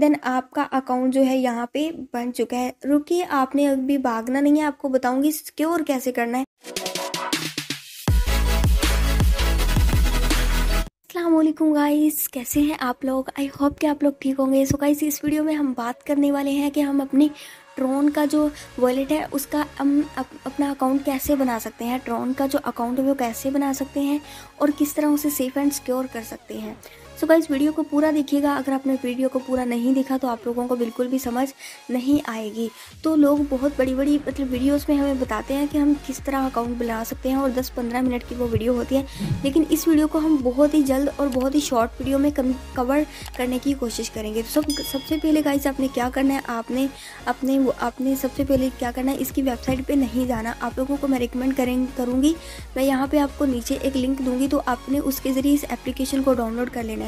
Then आपका account जो है यहाँ पे बन चुका है। रुकिए, आपने अभी भागना नहीं है, आपको बताऊंगी सिक्योर कैसे करना है। अस्सलामुअलैकुम गाइस, कैसे हैं आप लोग? आई होप कि आप लोग ठीक होंगे। सो गाइस, इस वीडियो में हम बात करने वाले हैं कि हम अपने ट्रॉन का जो वॉलेट है उसका हम अपना अकाउंट कैसे बना सकते हैं, ट्रॉन का जो अकाउंट है वो कैसे बना सकते हैं और किस तरह उसे सेफ़ एंड सिक्योर कर सकते हैं। सो गाइस, वीडियो को पूरा देखिएगा। अगर आपने वीडियो को पूरा नहीं देखा तो आप लोगों को बिल्कुल भी समझ नहीं आएगी। तो लोग बहुत बड़ी बड़ी मतलब वीडियोस में हमें बताते हैं कि हम किस तरह अकाउंट बना सकते हैं और 10-15 मिनट की वो वीडियो होती है, लेकिन इस वीडियो को हम बहुत ही जल्द और बहुत ही शॉर्ट वीडियो में कवर करने की कोशिश करेंगे। तो सबसे पहले गाइस आपने क्या करना है, आपने सबसे पहले क्या करना है, इसकी वेबसाइट पर नहीं जाना। आप लोगों को मैं रिकमेंड करूँगी, मैं यहाँ पर आपको नीचे एक लिंक दूँगी, तो आपने उसके ज़रिए इस एप्लीकेशन को डाउनलोड कर लेना है।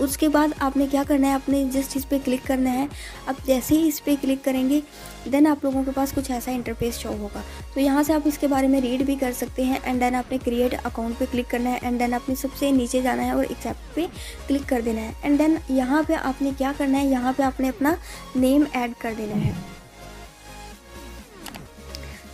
उसके बाद आपने क्या करना है, आपने जस्ट इस पर क्लिक करना है। अब जैसे ही इस पर क्लिक करेंगे देन आप लोगों के पास कुछ ऐसा इंटरफेस शो होगा। तो यहाँ से आप इसके बारे में रीड भी कर सकते हैं। एंड देन आपने क्रिएट अकाउंट पे क्लिक करना है। एंड देन आपने सबसे नीचे जाना है और एक्सेप्ट पे क्लिक कर देना है। एंड देन यहाँ पर आपने क्या करना है, यहाँ पर आपने अपना नेम ऐड कर देना है।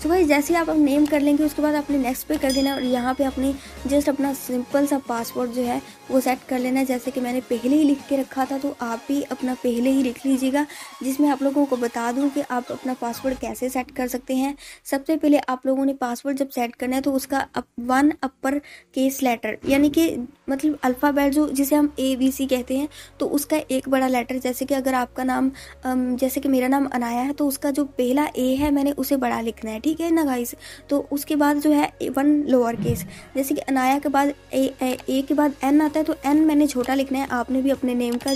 सो भाई, जैसे आप नेम कर लेंगे उसके बाद आपने नेक्स्ट पे कर देना है और यहाँ पे आपने जस्ट अपना सिंपल सा पासवर्ड जो है वो सेट कर लेना है, जैसे कि मैंने पहले ही लिख के रखा था। तो आप भी अपना पहले ही लिख लीजिएगा, जिसमें आप लोगों को बता दूं कि आप अपना पासवर्ड कैसे सेट कर सकते हैं। सबसे पहले आप लोगों ने पासवर्ड जब सेट करना है तो उसका 1 अपर केस लेटर यानी कि मतलब अल्फ़ाबेट जो जिसे हम ABC कहते हैं, तो उसका एक बड़ा लेटर, जैसे कि अगर आपका नाम जैसे कि मेरा नाम अनाया है तो उसका जो पहला A है मैंने उसे बड़ा लिखना है, ठीक है ना गाइस। तो उसके बाद जो है 1 लोअर केस, जैसे कि अनाया के बाद ए के बाद N आता है तो N मैंने छोटा लिखना है। आपने भी अपने नेम का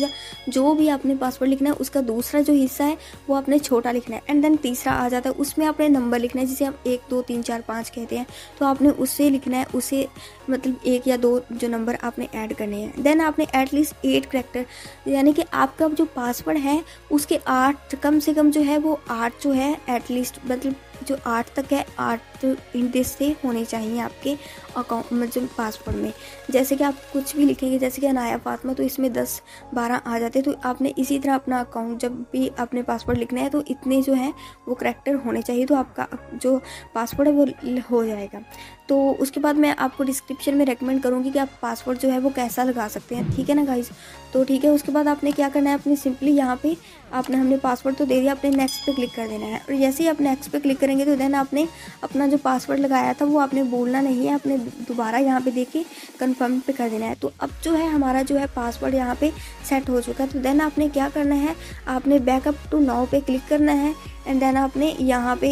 जो भी आपने पासवर्ड लिखना है उसका दूसरा जो हिस्सा है वो आपने छोटा लिखना है। एंड देन तीसरा आ जाता है, उसमें आपने नंबर लिखना है, जिसे हम 1 2 3 4 5 कहते हैं, तो आपने उससे लिखना है, उसे मतलब 1 या 2 जो नंबर आपने ऐड करने हैं। देन आपने एटलीस्ट 8 करैक्टर यानी कि आपका जो पासवर्ड है उसके 8 कम से कम जो है वो 8 जो है एटलीस्ट मतलब जो 8 तक है 8 इंडेक्स से होने चाहिए आपके अकाउंट मतलब पासवर्ड में। जैसे कि आप कुछ भी लिखेंगे, जैसे कि अनाया फातमा, तो इसमें 10-12 आ जाते हैं। तो आपने इसी तरह अपना अकाउंट जब भी आपने पासवर्ड लिखना है तो इतने जो है वो करैक्टर होने चाहिए, तो आपका जो पासवर्ड है वो हो जाएगा। तो उसके बाद मैं आपको डिस्क्रिप्शन में रेकमेंड करूँगी कि आप पासवर्ड जो है वो कैसा लगा सकते हैं, ठीक है ना गाइज। तो ठीक है, उसके बाद आपने क्या करना है, अपने सिंपली यहाँ पे आपने हमने पासवर्ड तो दे दिया, आपने नेक्स्ट पे क्लिक कर देना है। और जैसे ही आप नेक्स्ट पे क्लिक करेंगे तो देन आपने अपना जो पासवर्ड लगाया था वो आपने बोलना नहीं है, आपने दोबारा यहाँ पे देके कंफर्म पे कर देना है। तो अब जो है हमारा जो है पासवर्ड यहाँ पे सेट हो चुका है। तो देन आपने क्या करना है, आपने बैकअप टू नाउ पे क्लिक करना है। एंड देन आपने यहाँ पे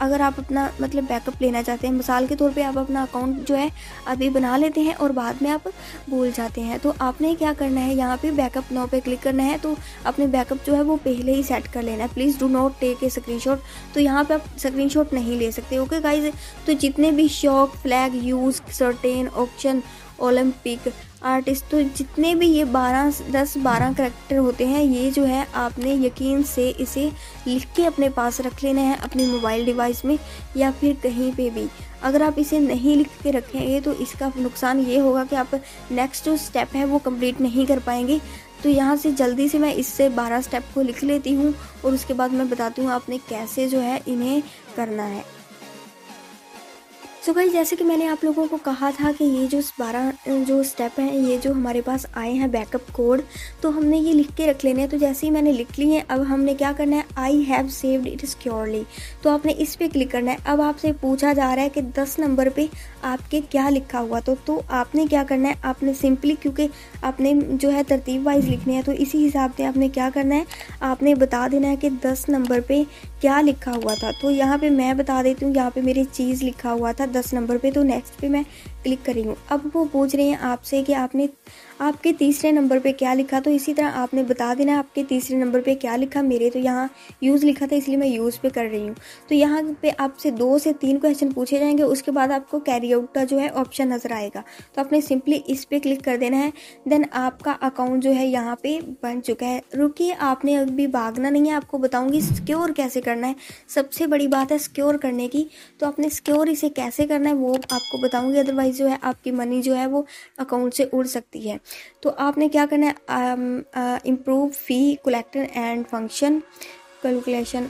अगर आप अपना मतलब बैकअप लेना चाहते हैं, मिसाल के तौर पे आप अपना अकाउंट जो है अभी बना लेते हैं और बाद में आप भूल जाते हैं, तो आपने क्या करना है, यहाँ पे बैकअप नाउ पे क्लिक करना है। तो अपने बैकअप जो है वो पहले ही सेट कर लेना है। Please do not take a screenshot, तो यहाँ पे आप स्क्रीनशॉट नहीं ले सकते, ओके गाइज। तो जितने भी shock, flag, use, certain, option, Olympic, artist, तो जितने भी ये 10-12 करैक्टर होते हैं, ये जो है आपने यकीन से इसे लिख के अपने पास रख लेना है, अपने मोबाइल डिवाइस में या फिर कहीं पे भी। अगर आप इसे नहीं लिख के रखेंगे तो इसका नुकसान ये होगा कि आप नेक्स्ट जो स्टेप है वो कंप्लीट नहीं कर पाएंगे। तो यहाँ से जल्दी से मैं इससे 12 स्टेप को लिख लेती हूँ और उसके बाद मैं बताती हूँ आपने कैसे जो है इन्हें करना है। सो गाइस, जैसे कि मैंने आप लोगों को कहा था कि ये जो 12 जो स्टेप हैं, ये जो हमारे पास आए हैं बैकअप कोड, तो हमने ये लिख के रख लेने हैं। तो जैसे ही मैंने लिख लिए हैं, अब हमने क्या करना है, I have saved it securely, तो आपने इस पर क्लिक करना है। अब आपसे पूछा जा रहा है कि 10 नंबर पे आपके क्या लिखा हुआ, तो आपने क्या करना है, आपने सिंपली क्योंकि आपने जो है तरतीब वाइज लिखने हैं तो इसी हिसाब से आपने क्या करना है, आपने बता देना है कि 10 नंबर पर क्या लिखा हुआ था। तो यहाँ पर मैं बता देती हूँ, यहाँ पर मेरी चीज़ लिखा हुआ था 10 नंबर पे, तो नेक्स्ट पे मैं क्लिक कर रही हूँ। अब वो पूछ रहे हैं आपसे कि आपने आपके तीसरे नंबर पे क्या लिखा, तो इसी तरह आपने बता देना है आपके तीसरे नंबर पे क्या लिखा। मेरे तो यहाँ यूज़ लिखा था इसलिए मैं यूज़ पे कर रही हूँ। तो यहाँ पे आपसे 2 से 3 क्वेश्चन पूछे जाएंगे, उसके बाद आपको कैरी आउट का जो है ऑप्शन नज़र आएगा, तो आपने सिंपली इस पर क्लिक कर देना है। देन आपका अकाउंट जो है यहाँ पे बन चुका है। रुकिए, आपने अभी भागना नहीं है, आपको बताऊँगी सिक्योर कैसे करना है। सबसे बड़ी बात है सिक्योर करने की, तो आपने सिक्योर इसे कैसे करना है वो आपको बताऊँगी, अदरवाइज प्राइस जो है, आपकी मनी जो है वो अकाउंट से उड़ सकती है। तो आपने क्या करना है, improve fee collector and function calculation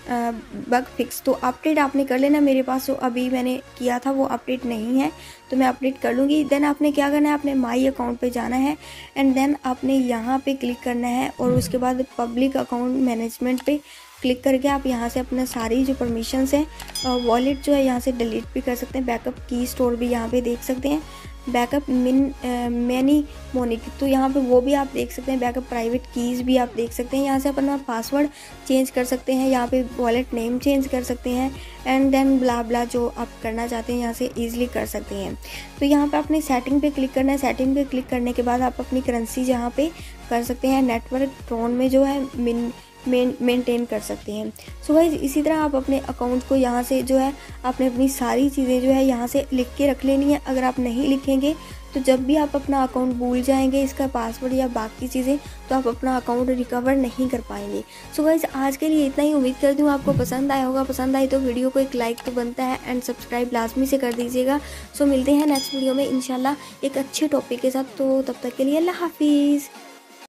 bug fix. तो अपडेट आपने कर लेना, मेरे पास जो अभी मैंने किया था वो अपडेट नहीं है तो मैं अपडेट कर लूँगी। देन आपने क्या करना है, आपने माई अकाउंट पे जाना है एंड देन आपने यहाँ पे क्लिक करना है और उसके बाद पब्लिक अकाउंट मैनेजमेंट पे क्लिक करके आप यहाँ से अपने सारी जो परमिशंस हैं, वॉलेट जो है यहाँ से डिलीट भी कर सकते हैं, बैकअप की स्टोर भी यहाँ पर देख सकते हैं, बैकअप मैनी मोनिक तो यहाँ पे वो भी आप देख सकते हैं, बैकअप प्राइवेट कीज़ भी आप देख सकते हैं। यहाँ से अपना पासवर्ड चेंज कर सकते हैं, यहाँ पे वॉलेट नेम चेंज कर सकते हैं एंड देन ब्ला ब्ला जो आप करना चाहते हैं यहाँ से ईजिली कर सकते हैं। तो यहाँ पे आपने सेटिंग पे क्लिक करना है, सेटिंग पे क्लिक करने के बाद आप अपनी करेंसी यहाँ पर कर सकते हैं, नेटवर्क ट्रोन में जो है मेंटेन कर सकते हैं। सो गाइस इसी तरह आप अपने अकाउंट को यहाँ से जो है आपने अपनी सारी चीज़ें जो है यहाँ से लिख के रख लेनी है। अगर आप नहीं लिखेंगे तो जब भी आप अपना अकाउंट भूल जाएंगे, इसका पासवर्ड या बाकी चीज़ें, तो आप अपना अकाउंट रिकवर नहीं कर पाएंगे। सो गाइस आज के लिए इतना ही, उम्मीद करती हूँ आपको पसंद आया होगा। पसंद आए तो वीडियो को एक लाइक तो बनता है एंड सब्सक्राइब लाजमी से कर दीजिएगा। सो मिलते हैं नेक्स्ट वीडियो में इंशाल्लाह एक अच्छे टॉपिक के साथ। तो तब तक के लिए अल्लाह हाफिज़।